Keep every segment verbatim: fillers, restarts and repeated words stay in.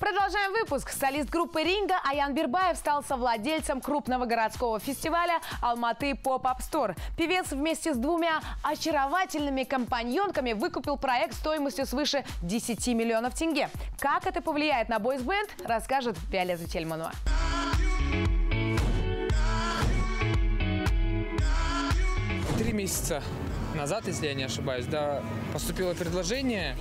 Продолжаем выпуск. Солист группы Rin'Go Аян Бирбаев стал совладельцем крупного городского фестиваля Алматы Pop Up Store. Певец вместе с двумя очаровательными компаньонками выкупил проект стоимостью свыше десяти миллионов тенге. Как это повлияет на бойсбенд, расскажет Виолетта Тельманова. Три месяца назад, если я не ошибаюсь, да, поступило предложение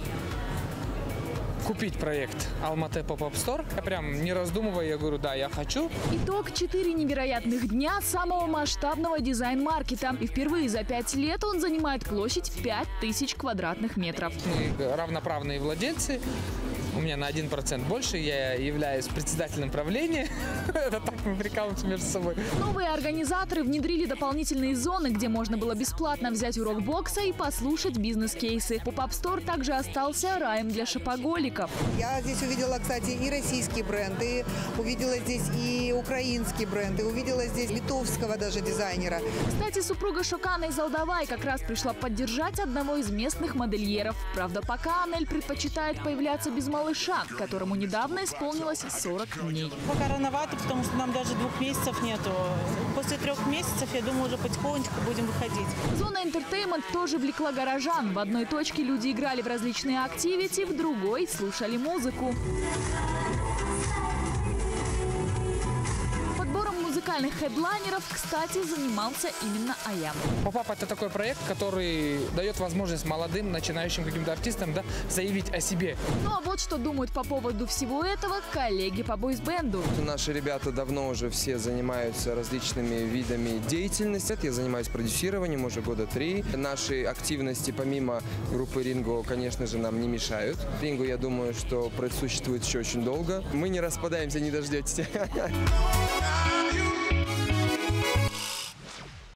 купить проект Алматы Pop Up Store. Я прям не раздумывая, я говорю, да, я хочу. Итог – четыре невероятных дня самого масштабного дизайн-маркета. И впервые за пять лет он занимает площадь пять тысяч квадратных метров. Мы равноправные владельцы. У меня на один процент больше, я являюсь председателем правления. Это так мы прикалываемся между собой. Новые организаторы внедрили дополнительные зоны, где можно было бесплатно взять урок бокса и послушать бизнес-кейсы. Pop-Up Store также остался раем для шопоголиков. Я здесь увидела, кстати, и российские бренды, увидела здесь и украинские бренды, увидела здесь литовского даже дизайнера. Кстати, супруга Шокана Залдова как раз пришла поддержать одного из местных модельеров. Правда, пока Анель предпочитает появляться без малыша, которому недавно исполнилось сорок дней. Пока рановато, потому что нам даже двух месяцев нету. После трех месяцев, я думаю, уже потихонечку будем выходить. Зона «Энтертеймент» тоже влекла горожан. В одной точке люди играли в различные активити, в другой слушали музыку. Музыкальных хедлайнеров, кстати, занимался именно Аян. Pop-Up — это такой проект, который дает возможность молодым, начинающим каким-то артистам, да, заявить о себе. Ну а вот что думают по поводу всего этого коллеги по бойсбенду. Наши ребята давно уже все занимаются различными видами деятельности. Я занимаюсь продюсированием уже года три. Наши активности помимо группы Rin'Go, конечно же, нам не мешают. Rin'Go, я думаю, что существует еще очень долго. Мы не распадаемся, не дождетесь.